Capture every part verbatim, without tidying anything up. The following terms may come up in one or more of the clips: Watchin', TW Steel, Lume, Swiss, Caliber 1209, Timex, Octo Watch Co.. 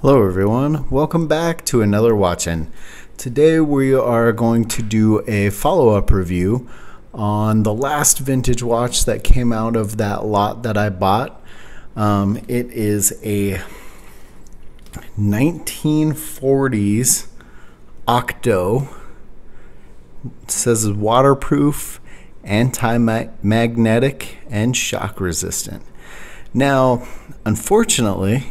Hello everyone, welcome back to another Watchin'. Today we are going to do a follow-up review on the last vintage watch that came out of that lot that I bought. Um, it is a nineteen forties Octo. It says it's waterproof, anti-magnetic, and shock resistant. Now, unfortunately,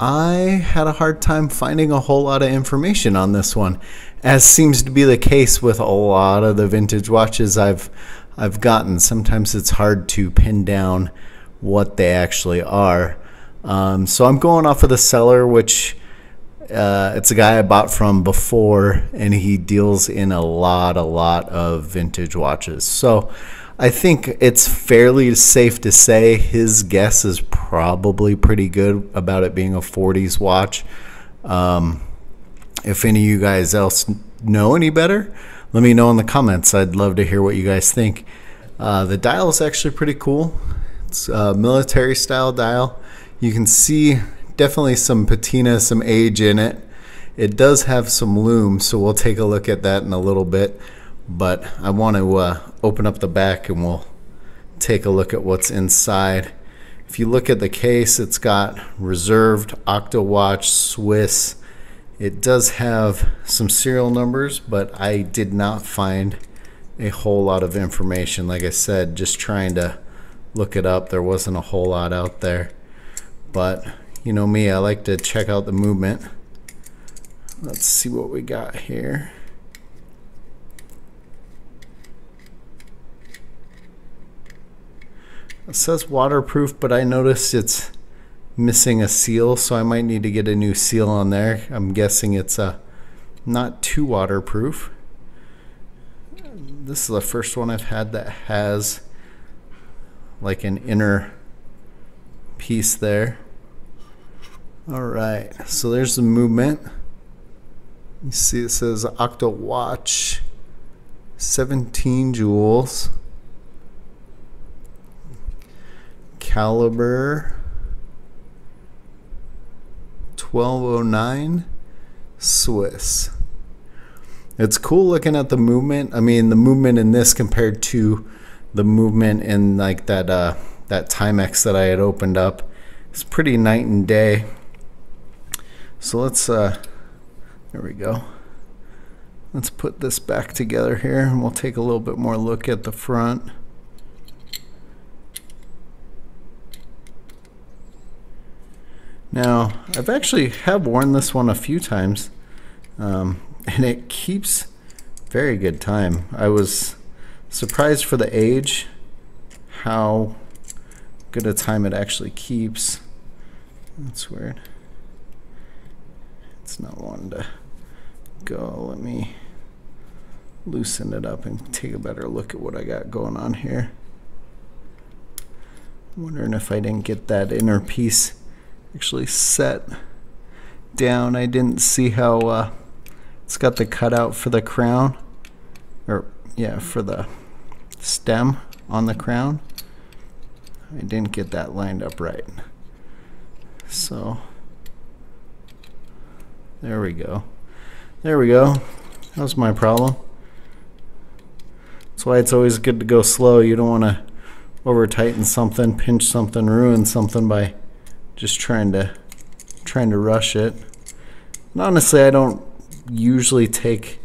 I had a hard time finding a whole lot of information on this one, as seems to be the case with a lot of the vintage watches I've I've gotten. Sometimes it's hard to pin down what they actually are. Um, so I'm going off of the seller, which uh, it's a guy I bought from before, and he deals in a lot, a lot of vintage watches. So I think it's fairly safe to say his guess is probably pretty good about it being a forties watch. Um, if any of you guys else know any better, let me know in the comments. I'd love to hear what you guys think. Uh, the dial is actually pretty cool. It's a military style dial. You can see definitely some patina, some age in it. It does have some lume, so we'll take a look at that in a little bit. But I want to uh, open up the back and we'll take a look at what's inside. If you look at the case, it's got reserved, Octo Watch, Swiss. It does have some serial numbers, but I did not find a whole lot of information. Like I said, just trying to look it up, there wasn't a whole lot out there. But you know me, I like to check out the movement. Let's see what we got here. It says waterproof, but I noticed it's missing a seal, so I might need to get a new seal on there. I'm guessing it's uh, not too waterproof. This is the first one I've had that has like an inner piece there. All right, so there's the movement. You see it says Octo Watch, seventeen jewels. Caliber twelve oh nine Swiss. It's cool looking at the movement. I mean, the movement in this compared to the movement in like that uh, that Timex that I had opened up, it's pretty night and day. So let's uh, there we go. Let's put this back together here, and we'll take a little bit more look at the front. Now, I've actually have worn this one a few times, um, and it keeps very good time. I was surprised for the age, how good a time it actually keeps. That's weird. It's not wanting to go. Let me loosen it up and take a better look at what I got going on here. I'm wondering if I didn't get that inner piece actually set down. I didn't see how uh, it's got the cutout for the crown, or yeah, for the stem on the crown. I didn't get that lined up right. So there we go. There we go. That was my problem. That's why it's always good to go slow. You don't want to over tighten something, pinch something, ruin something by just trying to trying to rush it. And honestly, I don't usually take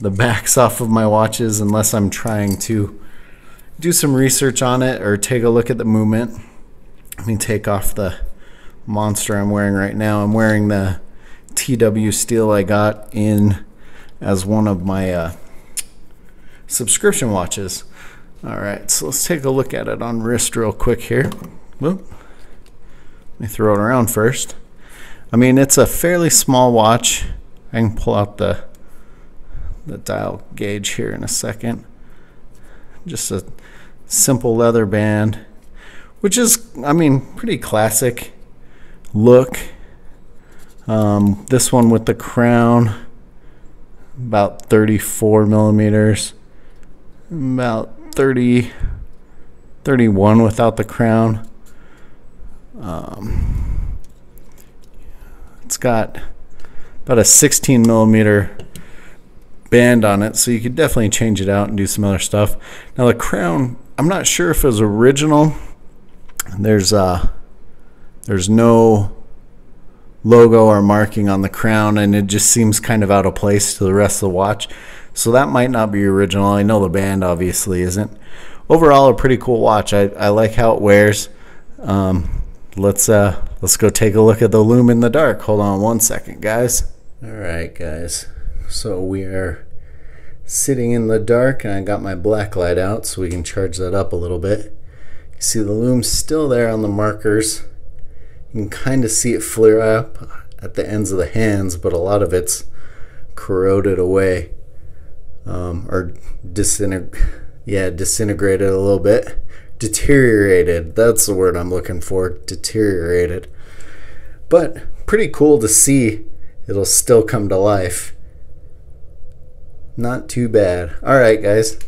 the backs off of my watches unless I'm trying to do some research on it or take a look at the movement. Let me take off the monster I'm wearing right now. I'm wearing the T W Steel I got in as one of my uh, subscription watches. All right, so let's take a look at it on wrist real quick here. Whoop. Let me throw it around first. I mean, it's a fairly small watch. I can pull out the the dial gauge here in a second. Just a simple leather band, which is, I mean, pretty classic look. Um, this one with the crown, about thirty-four millimeters, about thirty, thirty-one without the crown. Um, It's got about a sixteen millimeter band on it, so you could definitely change it out and do some other stuff. Now the crown, I'm not sure if it was original. There's uh, there's no logo or marking on the crown, and it just seems kind of out of place to the rest of the watch. So that might not be original. I know the band obviously isn't. Overall, a pretty cool watch. I, I like how it wears. Um, let's uh, let's go take a look at the lume in the dark. Hold on one second, guys. All right, guys. So we are sitting in the dark, and I got my black light out so we can charge that up a little bit. You see the lume's still there on the markers. You can kind of see it flare up at the ends of the hands, but a lot of it's corroded away, um, or disintegrated. Yeah, disintegrated a little bit. Deteriorated, that's the word I'm looking for, deteriorated. But pretty cool to see. It'll still come to life. Not too bad. All right, guys.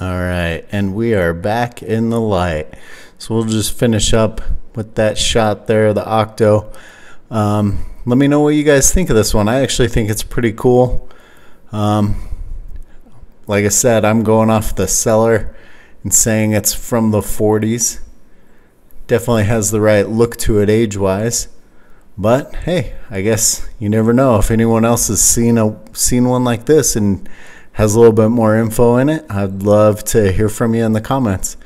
All right, and we are back in the light. So we'll just finish up with that shot there, the Octo. Um, let me know what you guys think of this one. I actually think it's pretty cool. Um, Like I said, I'm going off the seller and saying it's from the forties. Definitely has the right look to it age-wise. But hey, I guess you never know. If anyone else has seen a seen one like this and has a little bit more info in it, I'd love to hear from you in the comments.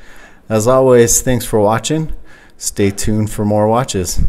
As always, thanks for watching. Stay tuned for more watches.